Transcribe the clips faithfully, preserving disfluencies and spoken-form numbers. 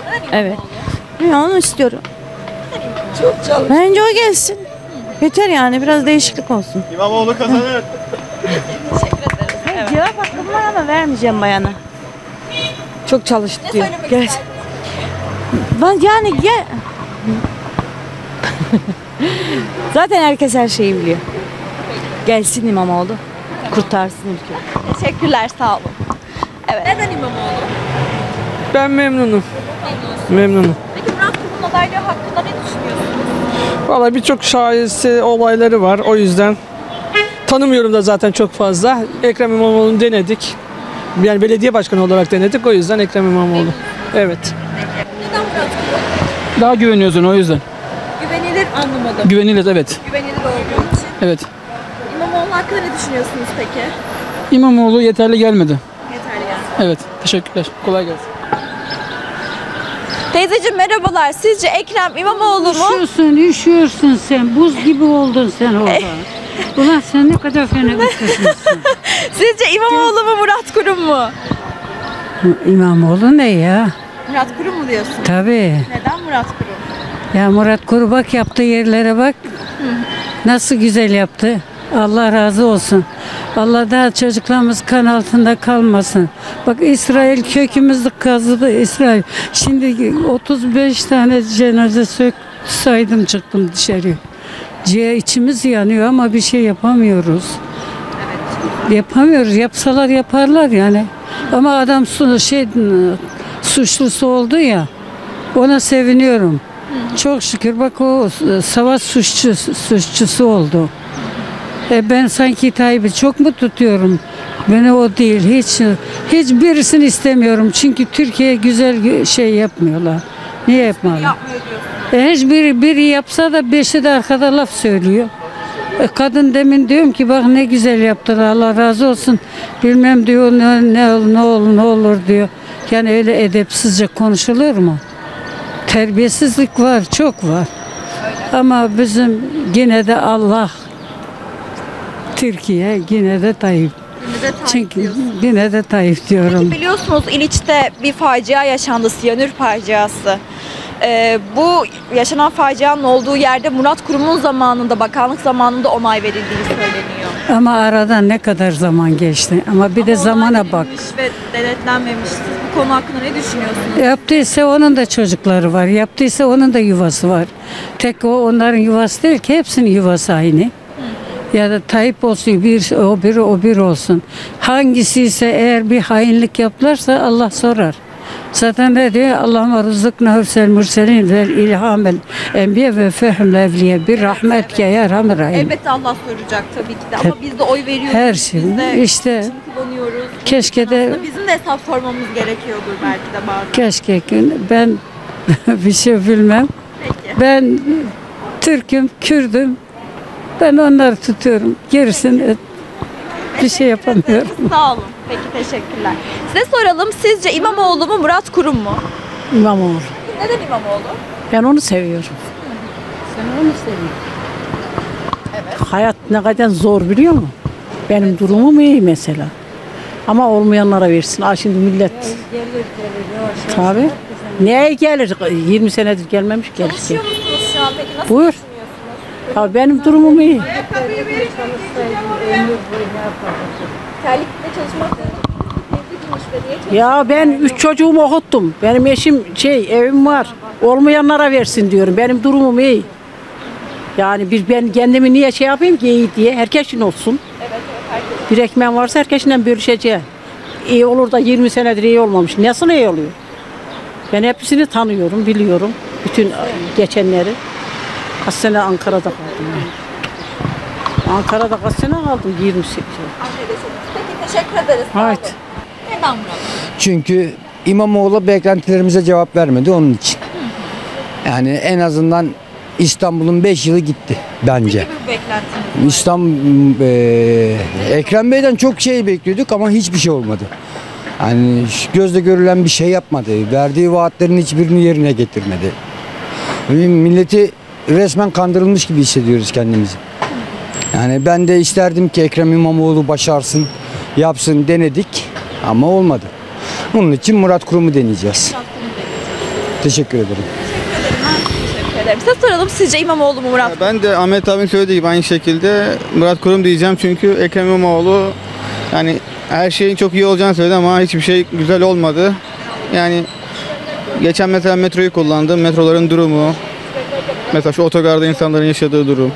İmamoğlu. Evet. Ya onu istiyorum. Çok çalış. Bence o gelsin. Yeter yani, biraz değişiklik olsun. İmamoğlu kazanır. Teşekkür ederiz. Evet. Cevap hakkım var ama vermeyeceğim bayana. Çok çalıştı diyor. Gel. Ben yani gel. Zaten herkes her şeyi biliyor. Gelsin İmamoğlu. Kurtarsın ülkeyi. Teşekkürler, sağ olun. Evet. Neden İmamoğlu? Ben memnunum. Memnunum. Peki Murat Kurum'un adaylığı hakkında ne düşünüyorsunuz? Vallahi birçok şahesi olayları var. O yüzden tanımıyorum da zaten çok fazla. Ekrem İmamoğlu'nu denedik. Yani belediye başkanı olarak denedik. O yüzden Ekrem İmamoğlu. Evet. Neden Murat Kurum? Daha güveniyorsun o yüzden. Güvenilir anlamadım. Güvenilir, evet. Güvenilir olduğu için. Evet. İmamoğlu hakkında ne düşünüyorsunuz peki? İmamoğlu yeterli gelmedi. Yeterli gelmedi. Evet. Teşekkürler. Kolay gelsin. Teyzeciğim merhabalar. Sizce Ekrem İmamoğlu mu? Üşüyorsun, üşüyorsun sen. Buz gibi oldun sen orada. Ulan sen ne kadar fena gösteriyorsun. Sizce İmamoğlu mu, Murat Kurum mu? İmamoğlu ne ya? Murat Kurum mu diyorsun? Tabii. Neden Murat Kurum? Ya Murat Kurum bak yaptığı yerlere bak. Nasıl güzel yaptı. Allah razı olsun. Allah daha çocuklarımız kan altında kalmasın. Bak İsrail kökümüzü kazıdı İsrail. Şimdi otuz beş tane cenaze söksaydım çıktım dışarıya. C içimiz yanıyor ama bir şey yapamıyoruz. Evet. Yapamıyoruz. Yapsalar yaparlar yani. Ama adam su, şey suçlusu oldu ya. Ona seviniyorum. Hı. Çok şükür bak o savaş suçlusu, suçlusu oldu. E ben sanki Tayyip'i çok mu tutuyorum? Beni o değil. Hiç hiç birisini istemiyorum. Çünkü Türkiye güzel şey yapmıyorlar. Niye yapmıyorlar? E hiçbiri biri yapsa da beşi de arkada laf söylüyor. E kadın demin diyorum ki bak ne güzel yaptılar. Allah razı olsun. Bilmem diyor ne ne olur ne olur, ne olur diyor. Yani öyle edepsizce konuşulur mu? Terbiyesizlik var, çok var. Ama bizim yine de Allah Türkiye yine de Tayyip. Yine de Tayyip Çünkü diyorsun. Yine de Tayyip diyorum. Peki biliyorsunuz İliç'te bir facia yaşandı, siyanür faciası. Ee, bu yaşanan facianın olduğu yerde Murat Kurum'un zamanında, bakanlık zamanında onay verildiği söyleniyor. Ama aradan ne kadar zaman geçti. Ama bir Ama de zamana bak. Ve denetlenmemişti. Bu konu hakkında ne düşünüyorsunuz? Yaptıysa onun da çocukları var. Yaptıysa onun da yuvası var. Tek o onların yuvası değil ki, hepsinin yuvası aynı. Ya da Tayyip olsun, bir o bir o bir olsun. Hangisi ise eğer bir hainlik yaptılarsa Allah sorar. Zaten ne diyor? Allah'ıma rızıkna hürsel mürselin ve ilhamel enbiye ve fehmle evliye bir rahmet ki ya rahmet rahim. Elbette Allah soracak tabii ki de ama biz de oy veriyoruz. Her şey işte. Kullanıyoruz. Keşke de bizim de hesap sormamız gerekiyordur belki de bazen. Keşke ben bir şey bilmem. Peki. Ben Türk'üm, Kürd'üm. Ben onları tutuyorum. Gerisini Peki. bir şey yapamıyorum. Sağ olun. Peki teşekkürler. Size soralım. Sizce İmamoğlu mu, Murat Kurum mu? İmamoğlu. Neden İmamoğlu? Ben onu seviyorum. Hı. Sen onu seviyorsun. Evet. Hayat ne kadar zor biliyor musun? Benim evet. durumum iyi mesela. Ama olmayanlara versin. Aa, şimdi millet. Gelir, gelir, gelir. Tabii. Neye gelir? yirmi senedir gelmemiş. Gelir. Çalışıyor musunuz şu an peki? Nasıl Buyur. Ya benim durumum iyi. Ya ben üç çocuğumu okuttum. Benim eşim şey evim var. Olmayanlara versin diyorum. Benim durumum iyi. Yani bir ben kendimi niye şey yapayım ki iyi diye. Herkesin olsun. Bir ekmeğim varsa herkesinden bölüşeceğim. İyi olur da yirmi senedir iyi olmamış. Nasıl iyi oluyor? Ben hepsini tanıyorum, biliyorum. Bütün geçenleri. Kaç sene Ankara'da kaldım. Yani. Ankara'da kaç sene kaldım? yirmi sekiz. Peki teşekkür ederiz. Evet. Neden Murat? Çünkü İmamoğlu beklentilerimize cevap vermedi onun için. Yani en azından İstanbul'un beş yılı gitti bence. Ne gibi bir beklentiniz var? İstanbul, e, Ekrem Bey'den çok şey bekliyorduk ama hiçbir şey olmadı. Yani gözle görülen bir şey yapmadı. Verdiği vaatlerin hiçbirini yerine getirmedi. Milleti resmen kandırılmış gibi hissediyoruz kendimizi. Yani ben de isterdim ki Ekrem İmamoğlu başarsın, yapsın denedik ama olmadı. Bunun için Murat Kurum'u deneyeceğiz. Teşekkür ederim. Size soralım, sizce İmamoğlu mu Murat? Ben de Ahmet abinin söylediği gibi aynı şekilde Murat Kurum diyeceğim, çünkü Ekrem İmamoğlu yani her şeyin çok iyi olacağını söyledi ama hiçbir şey güzel olmadı. Yani geçen mesela metroyu kullandım, metroların durumu, mesela şu otogarda insanların yaşadığı durum,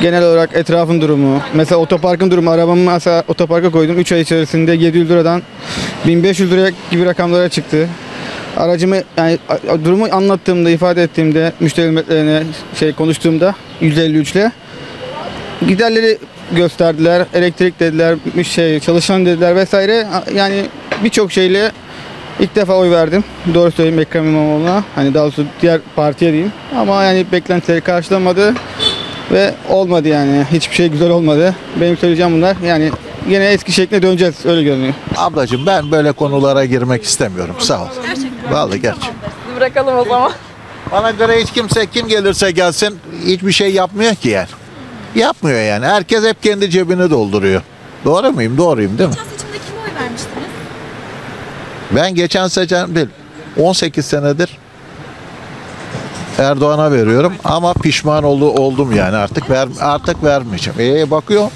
genel olarak etrafın durumu, mesela otoparkın durumu, arabamı mesela otoparka koydum, üç ay içerisinde yedi yüz liradan bin beş yüz liraya gibi rakamlara çıktı. Aracımı, yani durumu anlattığımda, ifade ettiğimde, müşteri hizmetlerine şey konuştuğumda yüz elli üçle giderleri gösterdiler, elektrik dediler, şey, çalışan dediler vesaire. Yani birçok şeyle ilk defa oy verdim. Doğru söyleyeyim Ekrem İmamoğlu'na, hani daha doğrusu diğer partiye diyeyim. Ama yani beklentileri karşılamadı ve olmadı yani. Hiçbir şey güzel olmadı. Benim söyleyeceğim bunlar yani. Yine eski şekline döneceğiz, öyle görünüyor. Ablacığım ben böyle konulara girmek istemiyorum. Sağ ol. Gerçekten. Vallahi gerçek. Bırakalım o zaman. Bana göre hiç kimse kim gelirse gelsin hiçbir şey yapmıyor ki yani. Yapmıyor yani. Herkes hep kendi cebini dolduruyor. Doğru muyum? Doğruyum değil mi? Geçen seçimde kime oy vermiştiniz? Ben geçen seçimde on sekiz senedir Erdoğan'a veriyorum ama pişman oldu, oldum yani artık ver, artık vermeyeceğim. Ee bakıyorum.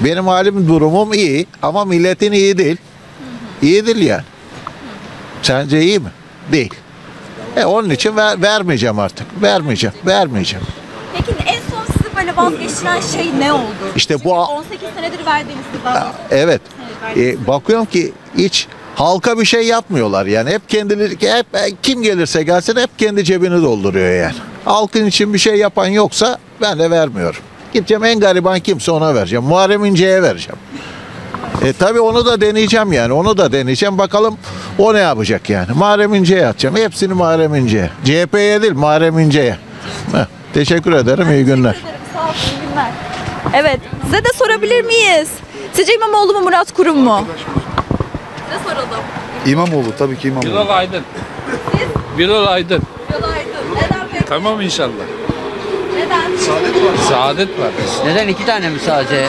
Benim halim, durumum iyi ama milletin iyi değil. İyi değil yani. Sence iyi mi? Değil. E onun için ver, vermeyeceğim artık. Vermeyeceğim, vermeyeceğim. Peki en son sizi böyle vazgeçiren şey ne oldu? İşte çünkü bu on sekiz senedir verdiğiniz vazgeçiren. Evet. evet e, bakıyorum ki hiç halka bir şey yapmıyorlar yani. Hep kendileri, hep kim gelirse gelsin hep kendi cebini dolduruyor yani. Halkın için bir şey yapan yoksa ben de vermiyorum. Gideceğim en gariban kimse ona vereceğim. Muharrem İnce'ye vereceğim. E tabi onu da deneyeceğim yani. Onu da deneyeceğim. Bakalım o ne yapacak yani. Muharrem İnce'ye atacağım. Hepsini Muharrem İnce'ye. C H P'ye değil Muharrem İnce'ye. Teşekkür ederim. İyi günler. Sağ olun. İyi günler. Evet. Size de sorabilir miyiz? Sizce İmamoğlu mu Murat Kurum mu? Size soralım. İmamoğlu tabii ki İmamoğlu. Bilal Aydın. Siz? Bilal Aydın. Bilal Aydın. Neden peki? Tamam inşallah. Neden? Saadet Partisi. Saadet Partisi. Neden iki tane mi sadece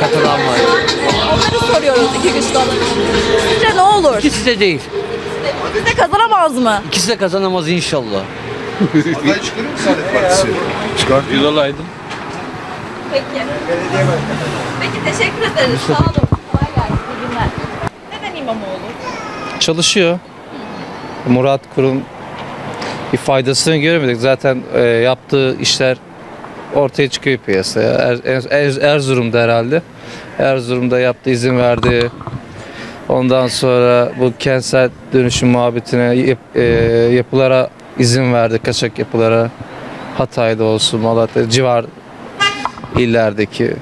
katılan var? Onları soruyoruz iki güçlü olan. Sizce ne olur? İkisi de değil. İkisi de kazanamaz mı? İkisi de kazanamaz inşallah. Aday çıkarır mı Saadet Partisi? Çıkar. Bilal Aydın. Peki. Peki teşekkür ederiz. Sağ olun. Kolay gelsin. İyi günler. Neden İmamoğlu? Çalışıyor. Hı. Murat Kurum. Bir faydasını göremedik. Zaten e, yaptığı işler ortaya çıkıyor piyasaya. Er, er, Erzurum'da herhalde. Erzurum'da yaptığı, izin verdiği. Ondan sonra bu kentsel dönüşüm muhabbetine, yap, e, yapılara izin verdi. Kaçak yapılara. Hatay'da olsun, Malatya, civar illerdeki.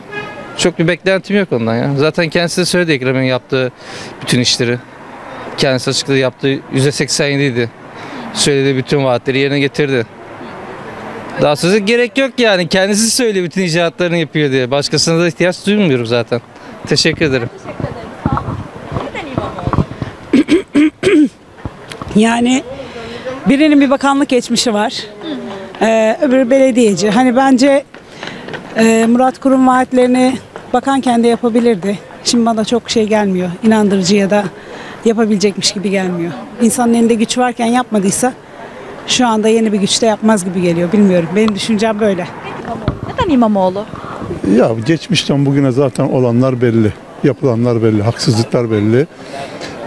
Çok bir beklentim yok ondan ya. Zaten kendisi de söyledi Ekrem'in yaptığı bütün işleri. Kendisi açıkladı, yaptığı yüzde seksen yedi idi. Söylediği bütün vaatleri yerine getirdi. Daha sözü gerek yok yani. Kendisi söylüyor bütün icatlarını yapıyor diye. Başkasına da ihtiyaç duymuyorum zaten. Teşekkür ederim. Teşekkür ederim. Sağ olun. Neden İmamoğlu? Yani birinin bir bakanlık geçmişi var. Ee, öbürü belediyeci. Hani bence e, Murat Kurum vaatlerini bakanken de yapabilirdi. Şimdi bana çok şey gelmiyor. İnandırıcı ya da yapabilecekmiş gibi gelmiyor. İnsanın elinde güç varken yapmadıysa şu anda yeni bir güçte yapmaz gibi geliyor. Bilmiyorum. Benim düşüncem böyle. Neden İmamoğlu? Ya geçmişten bugüne zaten olanlar belli. Yapılanlar belli. Haksızlıklar belli.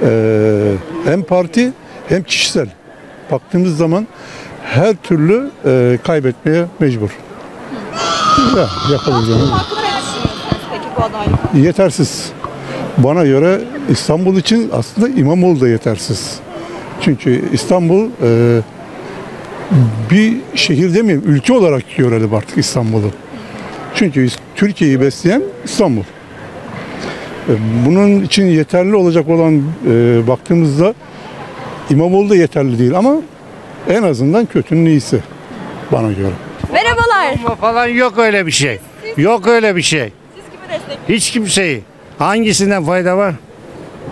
Ee, hem parti hem kişisel. Baktığımız zaman her türlü e, kaybetmeye mecbur. Ya, yapabileceğim. Yetersiz. Bana göre İstanbul için aslında İmamoğlu da yetersiz. Çünkü İstanbul e, bir şehir demeyeyim, ülke olarak görelim artık İstanbul'u. Çünkü Türkiye'yi besleyen İstanbul. E, bunun için yeterli olacak olan e, baktığımızda İmamoğlu da yeterli değil ama en azından kötünün iyisi bana göre. Merhabalar. Falan yok öyle bir şey. Siz, yok öyle bir şey. Siz kimi destekliyorsunuz? Hiç kimseyi. Hangisinden fayda var?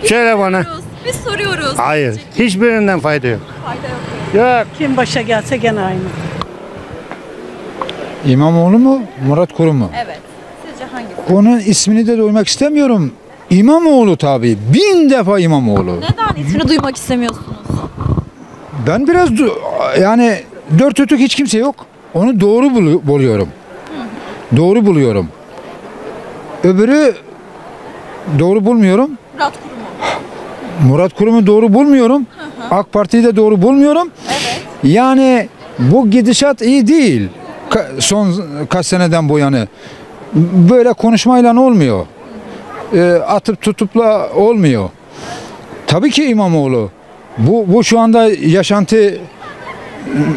Biz Şöyle soruyoruz, bana. Biz soruyoruz. Hayır. Çünkü. Hiçbirinden fayda yok. Fayda yok. Yok. Kim başa gelse gene aynı. İmamoğlu mu? Murat Kurum mu? Evet. Sizce hangisi? Onun ismini de duymak istemiyorum. İmamoğlu tabii. Bin defa İmamoğlu. Neden ismini duymak istemiyorsunuz? Ben biraz yani dört tutuk hiç kimse yok. Onu doğru buluyorum. Doğru buluyorum. Öbürü doğru bulmuyorum. Murat Kurum'u. Murat Kurum'u doğru bulmuyorum. Hı hı. AK Parti'yi de doğru bulmuyorum. Evet. Yani bu gidişat iyi değil. Ka son kaç seneden bu yana. Böyle konuşmayla olmuyor. E, atıp tutupla olmuyor. Tabii ki İmamoğlu. Bu, bu şu anda yaşantı,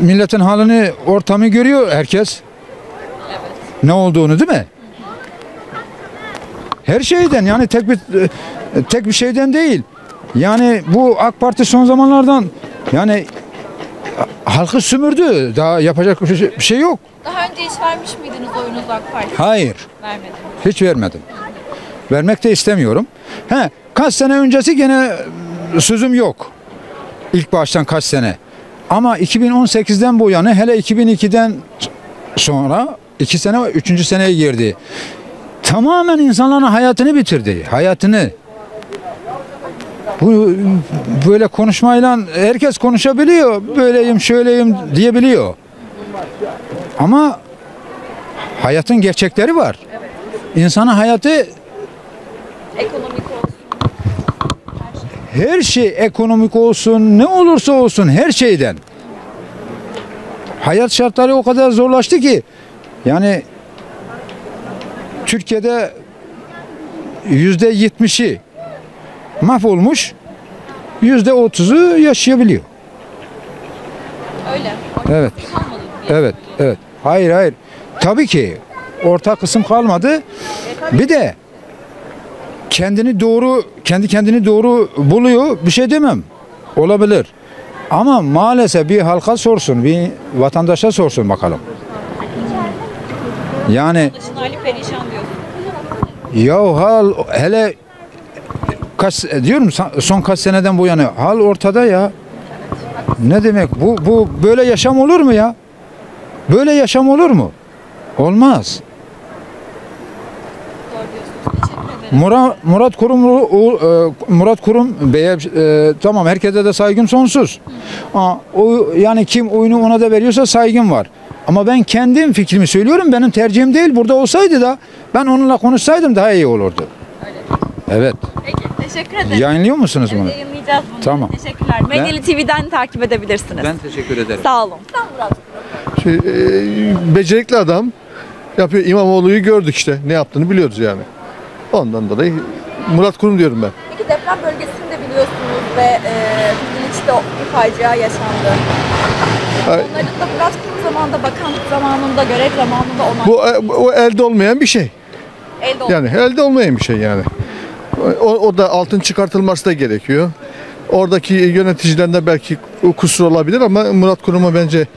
milletin halini, ortamı görüyor herkes. Evet. Ne olduğunu, değil mi? Her şeyden, yani tek bir tek bir şeyden değil. Yani bu AK Parti son zamanlardan yani halkı sömürdü. Daha yapacak bir şey yok. Daha önce hiç vermiş miydiniz oyunuzu AK Parti'ye? Hayır. Vermedim. Hiç vermedim. Vermek de istemiyorum. He, kaç sene öncesi gene sözüm yok. İlk baştan kaç sene. Ama iki bin on sekizden bu yana, hele iki bin ikiden sonra iki sene, üçüncü seneye girdi. Tamamen insanların hayatını bitirdi. Hayatını. Bu böyle konuşmayla herkes konuşabiliyor. Böyleyim, şöyleyim diyebiliyor. Ama hayatın gerçekleri var. İnsanın hayatı, ekonomik olsun, her şey. her şey ekonomik olsun, ne olursa olsun, her şeyden. Hayat şartları o kadar zorlaştı ki yani Türkiye'de yüzde yetmişi mahvolmuş, yüzde otuzu yaşayabiliyor. Öyle. Evet. Evet, evet. Hayır, hayır. Tabii ki orta kısım kalmadı. Bir de kendini doğru, kendi kendini doğru buluyor. Bir şey demem. Olabilir. Ama maalesef bir halka sorsun, bir vatandaşa sorsun bakalım. Yani ya hal hele kaç, diyorum son kaç seneden bu yana hal ortada ya. Ne demek bu, bu böyle yaşam olur mu ya? Böyle yaşam olur mu? Olmaz. Murat, Murat Kurum Murat Kurum Bey'e e, tamam, herkese de saygım sonsuz. Aa, o, yani kim oyunu ona da veriyorsa saygım var. Ama ben kendim fikrimi söylüyorum. Benim tercihim değil. Burada olsaydı da ben onunla konuşsaydım daha iyi olurdu. Öyle. Evet. Peki, teşekkür ederim. Yayınlıyor musunuz evet, bunu? Yayınlayacağız bunu. Tamam. Teşekkürler. Medya T V'den takip edebilirsiniz. Ben teşekkür ederim. Sağ olun. Sağ olun Murat. Şey, e, becerikli adam yapıyor. İmamoğlu'yu gördük işte. Ne yaptığını biliyoruz yani. Ondan dolayı Murat Kurum diyorum ben. Peki deprem bölgesini de biliyorsunuz ve e, İliç'te bir facia yaşandı. Onların da Murat Kurum zamanında, bakan zamanında, görev zamanında olan... Bu o elde olmayan bir şey. Elde olmayan. Yani elde olmayan bir şey yani. O, o da altın çıkartılması da gerekiyor. Oradaki yöneticilerinde belki kusur olabilir ama Murat Kurum'a bence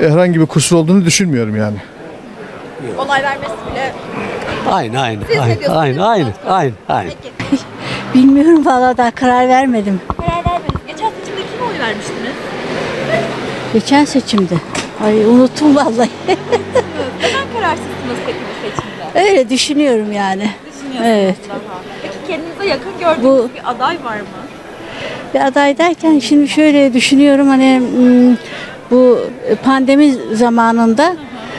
herhangi bir kusur olduğunu düşünmüyorum yani. Onay vermesi bile... Aynı aynı aynı, aynı aynı aynı aynı. Peki. Bilmiyorum valla, daha karar vermedim. Karar vermedim. Geçen seçimde kime oy vermiştiniz? Geçen seçimde. Ay unuttum vallahi. Neden kararsızsınız peki bu seçimde? Öyle düşünüyorum yani. Düşünüyorsunuz evet. Daha. Peki kendinize yakın gördüğünüz bu, bir aday var mı? Bir aday derken şimdi şöyle düşünüyorum, hani bu pandemi zamanında hı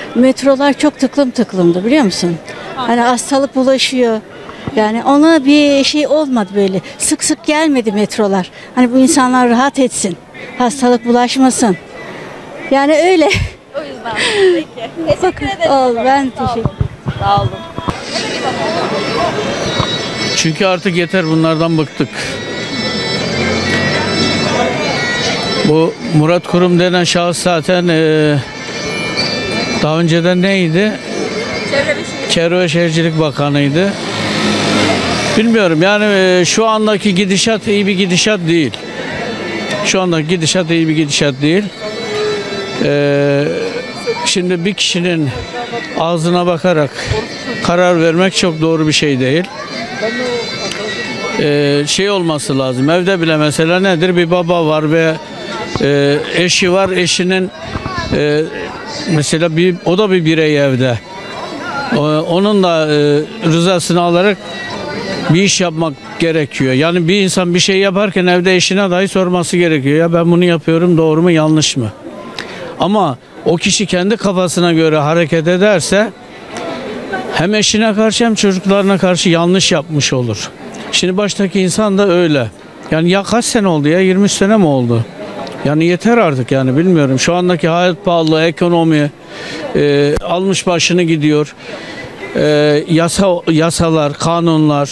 hı. metrolar çok tıklım tıklımdı, biliyor musun? Hani hastalık bulaşıyor. Yani ona bir şey olmadı böyle. Sık sık gelmedi metrolar. Hani bu insanlar rahat etsin. Hastalık bulaşmasın. Yani öyle. O yüzden. Peki. Teşekkür ederim. Ol, ben teşekkür. Sağ olun. Çünkü artık yeter, bunlardan bıktık. Bu Murat Kurum denen şahıs zaten ee, daha önceden neydi? Çevre ve Şehircilik Bakanı'ydı. Bilmiyorum yani, şu andaki gidişat iyi bir gidişat değil. Şu andaki gidişat iyi bir gidişat değil. Ee, şimdi bir kişinin ağzına bakarak karar vermek çok doğru bir şey değil. Ee, şey olması lazım, evde bile mesela nedir? Bir baba var ve e, eşi var, eşinin e, mesela bir, o da bir birey evde. Onun da rızasını alarak bir iş yapmak gerekiyor. Yani bir insan bir şey yaparken evde eşine dahi sorması gerekiyor. Ya ben bunu yapıyorum, doğru mu yanlış mı? Ama o kişi kendi kafasına göre hareket ederse hem eşine karşı hem çocuklarına karşı yanlış yapmış olur. Şimdi baştaki insan da öyle. Yani ya kaç sene oldu ya, yirmi sene mi oldu? Yani yeter artık, yani bilmiyorum. Şu andaki hayat pahalı, ekonomi e, almış başını gidiyor. E, yasa, yasalar, kanunlar.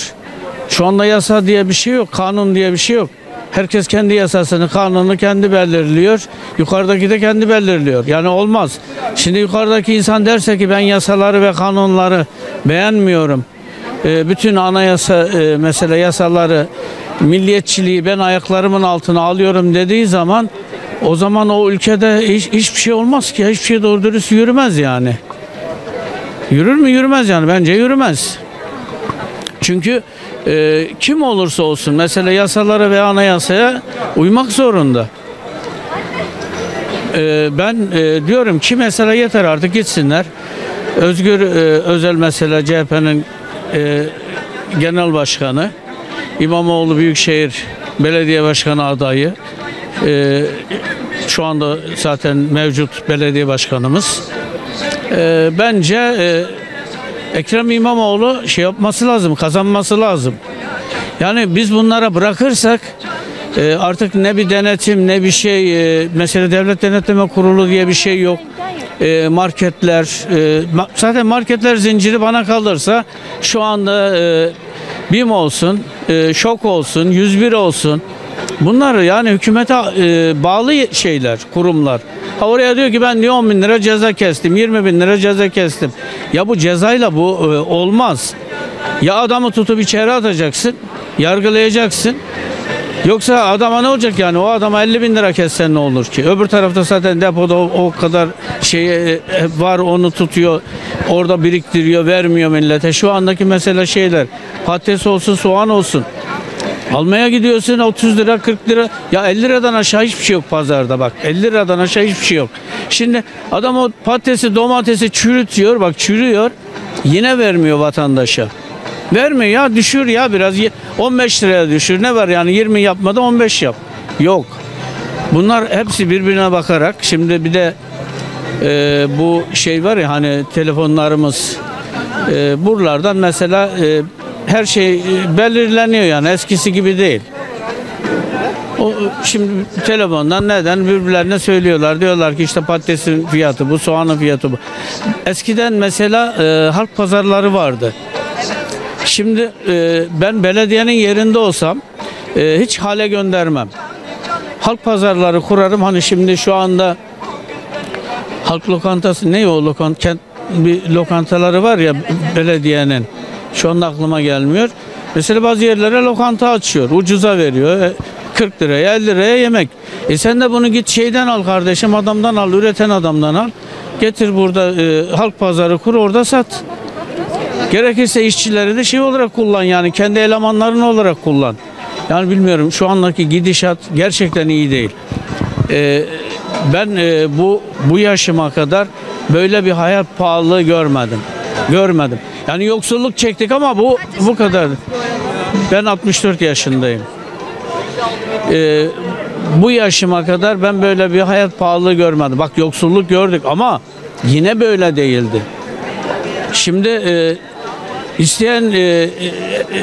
Şu anda yasa diye bir şey yok, kanun diye bir şey yok. Herkes kendi yasasını, kanunu kendi belirliyor. Yukarıdaki de kendi belirliyor. Yani olmaz. Şimdi yukarıdaki insan derse ki ben yasaları ve kanunları beğenmiyorum. E, bütün anayasa e, mesela yasaları, milliyetçiliği ben ayaklarımın altına alıyorum dediği zaman, o zaman o ülkede hiç, hiçbir şey olmaz ki. Hiçbir şey doğru dürüst yürümez yani. Yürür mü? Yürümez yani. Bence yürümez. Çünkü e, kim olursa olsun mesela yasalara ve anayasaya uymak zorunda. E, ben e, diyorum ki mesela yeter artık, gitsinler. Özgür e, Özel mesela C H P'nin e, genel başkanı. İmamoğlu Büyükşehir Belediye Başkanı adayı. Ee, şu anda zaten mevcut belediye başkanımız. Ee, bence e, Ekrem İmamoğlu şey yapması lazım, kazanması lazım. Yani biz bunlara bırakırsak e, artık ne bir denetim ne bir şey. E, mesela Devlet Denetleme Kurulu diye bir şey yok. E, marketler. E, ma zaten marketler zinciri bana kalırsa şu anda... E, BİM olsun, e, Şok olsun, yüz bir olsun. Bunlar yani hükümete e, bağlı şeyler, kurumlar. Ha oraya diyor ki ben diyor on bin lira ceza kestim, yirmi bin lira ceza kestim. Ya bu cezayla bu e, olmaz. Ya adamı tutup içeri atacaksın, yargılayacaksın. Yoksa adama ne olacak yani? O adama elli bin lira kessen ne olur ki? Öbür tarafta zaten depoda o, o kadar şey var, onu tutuyor. Orada biriktiriyor, vermiyor millete. Şu andaki mesela şeyler, patates olsun, soğan olsun. Almaya gidiyorsun otuz lira, kırk lira. Ya elli liradan aşağı hiçbir şey yok pazarda bak. elli liradan aşağı hiçbir şey yok. Şimdi adam o patatesi, domatesi çürütüyor. Bak çürüyor. Yine vermiyor vatandaşa. Vermiyor ya, düşür ya biraz, on beş liraya düşür, ne var yani, yirmi yapmadan on beş yap. Yok, bunlar hepsi birbirine bakarak. Şimdi bir de e, bu şey var ya hani telefonlarımız, e, buralardan mesela e, her şey belirleniyor yani, eskisi gibi değil. O, şimdi telefondan neden birbirlerine söylüyorlar, diyorlar ki işte patatesin fiyatı bu, soğanın fiyatı bu. Eskiden mesela e, halk pazarları vardı. Şimdi e, ben belediyenin yerinde olsam e, hiç hale göndermem. Halk pazarları kurarım. Hani şimdi şu anda halk lokantası, ne o lokant, kent bir lokantaları var ya belediyenin. Şu anda aklıma gelmiyor. Mesela bazı yerlere lokanta açıyor. Ucuza veriyor. E, kırk liraya, elli liraya yemek. E sen de bunu git şeyden al kardeşim, adamdan al, üreten adamdan al. Getir burada e, halk pazarı kur, orada sat. Gerekirse işçileri de şey olarak kullan yani, kendi elemanlarını olarak kullan. Yani bilmiyorum, şu andaki gidişat gerçekten iyi değil. Ee, ben e, bu bu yaşıma kadar böyle bir hayat pahalılığı görmedim. Görmedim. Yani yoksulluk çektik ama bu bu kadar. Ben altmış dört yaşındayım. Ee, bu yaşıma kadar ben böyle bir hayat pahalılığı görmedim. Bak yoksulluk gördük ama yine böyle değildi. Şimdi e, İsteyen e,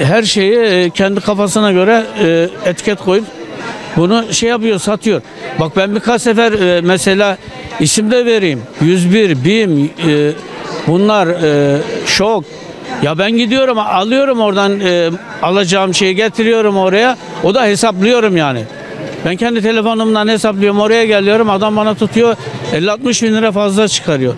her şeyi kendi kafasına göre e, etiket koyup bunu şey yapıyor, satıyor. Bak ben birkaç sefer e, mesela isim de vereyim. yüz bir, BİM, e, bunlar e, Şok. Ya ben gidiyorum, alıyorum oradan e, alacağım şeyi, getiriyorum oraya. O da hesaplıyorum yani. Ben kendi telefonumdan hesaplıyorum. Oraya geliyorum. Adam bana tutuyor. elli altmış bin lira fazla çıkarıyor.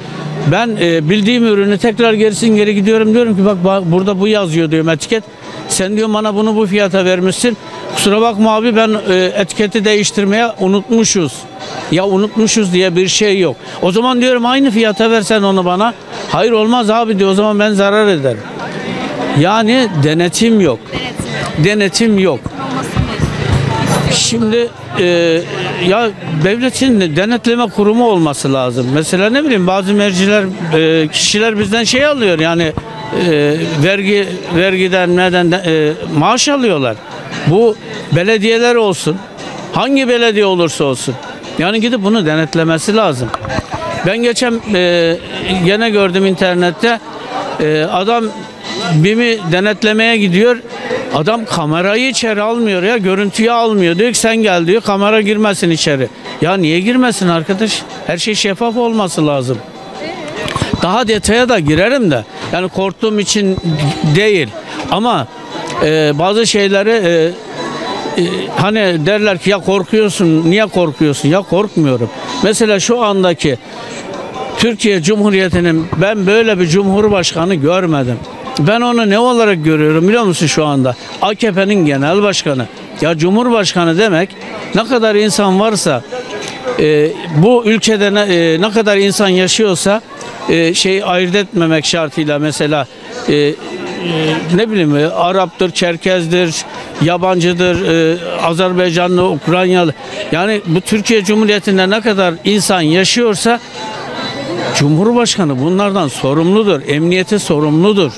Ben e, bildiğim ürünü tekrar gerisin geri gidiyorum, diyorum ki bak, bak burada bu yazıyor diyorum, etiket. Sen diyorum bana bunu bu fiyata vermişsin. Kusura bakma abi, ben e, etiketi değiştirmeye unutmuşuz. Ya unutmuşuz diye bir şey yok. O zaman diyorum aynı fiyata versen onu bana. Hayır olmaz abi diyor, o zaman ben zarar ederim. Yani denetim yok. Denetim yok. Şimdi e, ya devletin denetleme kurumu olması lazım. Mesela ne bileyim bazı merciler, e, kişiler bizden şey alıyor yani, e, vergi vergiden neden e, maaş alıyorlar. Bu belediyeler olsun, hangi belediye olursa olsun. Yani gidip bunu denetlemesi lazım. Ben geçen e, gene gördüm internette, e, adam BİM'i denetlemeye gidiyor. Adam kamerayı içeri almıyor ya, görüntüyü almıyor. Diyor ki sen gel diyor, kamera girmesin içeri. Ya niye girmesin arkadaş? Her şey şeffaf olması lazım. Daha detaya da girerim de. Yani korktuğum için değil. Ama e, bazı şeyleri e, e, hani derler ki ya korkuyorsun, niye korkuyorsun? Ya korkmuyorum. Mesela şu andaki Türkiye Cumhuriyeti'nin ben böyle bir cumhurbaşkanı görmedim. Ben onu ne olarak görüyorum biliyor musun şu anda? A K P'nin genel başkanı. Ya cumhurbaşkanı demek ne kadar insan varsa e, bu ülkede ne, e, ne kadar insan yaşıyorsa e, şey ayırt etmemek şartıyla mesela e, e, ne bileyim e, Arap'tır, Çerkez'dir, yabancıdır, e, Azerbaycanlı, Ukraynalı. Yani bu Türkiye Cumhuriyeti'nde ne kadar insan yaşıyorsa Cumhurbaşkanı bunlardan sorumludur. Emniyete sorumludur.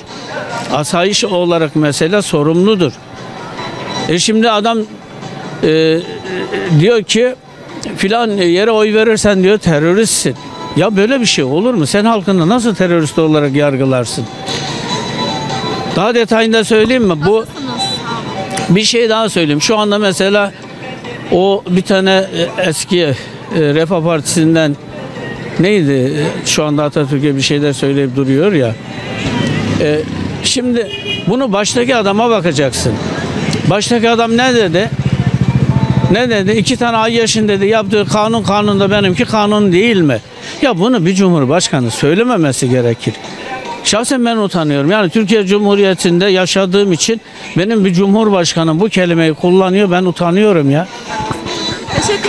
Asayiş olarak mesela sorumludur. E şimdi adam e, diyor ki filan yere oy verirsen diyor teröristsin. Ya böyle bir şey olur mu? Sen halkını nasıl terörist olarak yargılarsın? Daha detayında söyleyeyim mi? Bu bir şey daha söyleyeyim. Şu anda mesela o bir tane eski Refah Partisi'nden neydi? Şu anda Atatürk'e bir şeyler söyleyip duruyor ya. E, şimdi bunu baştaki adama bakacaksın. Baştaki adam ne dedi? Ne dedi? İki tane Ayyaş'ın dedi yaptığı kanun kanunda benimki kanun değil mi? Ya bunu bir cumhurbaşkanı söylememesi gerekir. Şahsen ben utanıyorum. Yani Türkiye Cumhuriyeti'nde yaşadığım için benim bir cumhurbaşkanım bu kelimeyi kullanıyor. Ben utanıyorum ya.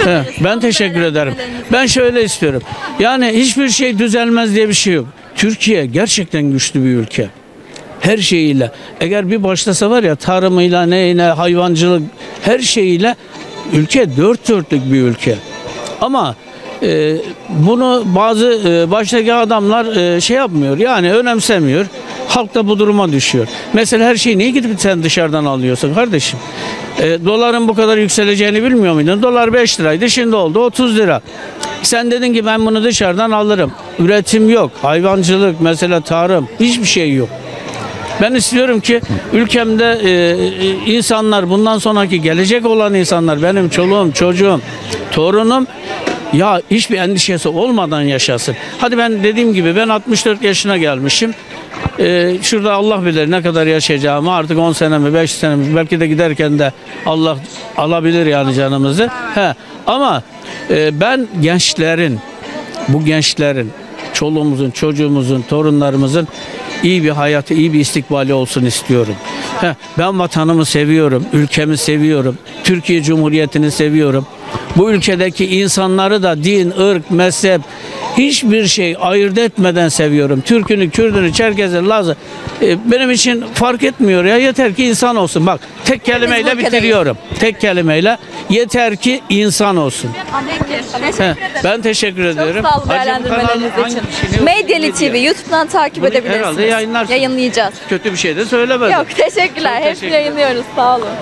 He, ben teşekkür ederim. Ben şöyle istiyorum. Yani hiçbir şey düzelmez diye bir şey yok. Türkiye gerçekten güçlü bir ülke. Her şeyiyle. Eğer bir başlasa var ya tarımıyla, neyine, hayvancılık, her şeyiyle ülke dört dörtlük bir ülke. Ama e, bunu bazı e, baştaki adamlar e, şey yapmıyor. Yani önemsemiyor. Halk da bu duruma düşüyor. Mesela her şeyi niye gidip sen dışarıdan alıyorsun kardeşim? E, doların bu kadar yükseleceğini bilmiyor muydun? Dolar beş liraydı, şimdi oldu otuz lira. Sen dedin ki ben bunu dışarıdan alırım. Üretim yok. Hayvancılık, mesela tarım, hiçbir şey yok. Ben istiyorum ki ülkemde e, insanlar, bundan sonraki gelecek olan insanlar, benim çoluğum, çocuğum, torunum, ya hiçbir endişesi olmadan yaşasın. Hadi ben dediğim gibi ben altmış dört yaşına gelmişim. Ee, şurada Allah bilir ne kadar yaşayacağımı, artık on senemi, beş senemi, belki de giderken de Allah alabilir yani canımızı. He. Ama e, ben gençlerin, bu gençlerin, çoluğumuzun, çocuğumuzun, torunlarımızın iyi bir hayatı, iyi bir istikbali olsun istiyorum. He. Ben vatanımı seviyorum, ülkemi seviyorum, Türkiye Cumhuriyeti'ni seviyorum. Bu ülkedeki insanları da din, ırk, mezhep, hiçbir şey ayırt etmeden seviyorum. Türk'ünü, Kürd'ünü, Çerkez'i, Laz'ı e, benim için fark etmiyor ya. Yeter ki insan olsun. Bak tek kelimeyle bitiriyorum. Tek kelimeyle yeter ki insan olsun. Teşekkür ben teşekkür ediyorum. Çok sağ olun değerlendirmeleriniz için. Şey Medya T V YouTube'dan takip edebilirsiniz. Yayınlayacağız. Kötü bir şey de söylemedim. Yok teşekkürler. Hep teşekkür yayınlıyoruz. Sağ olun.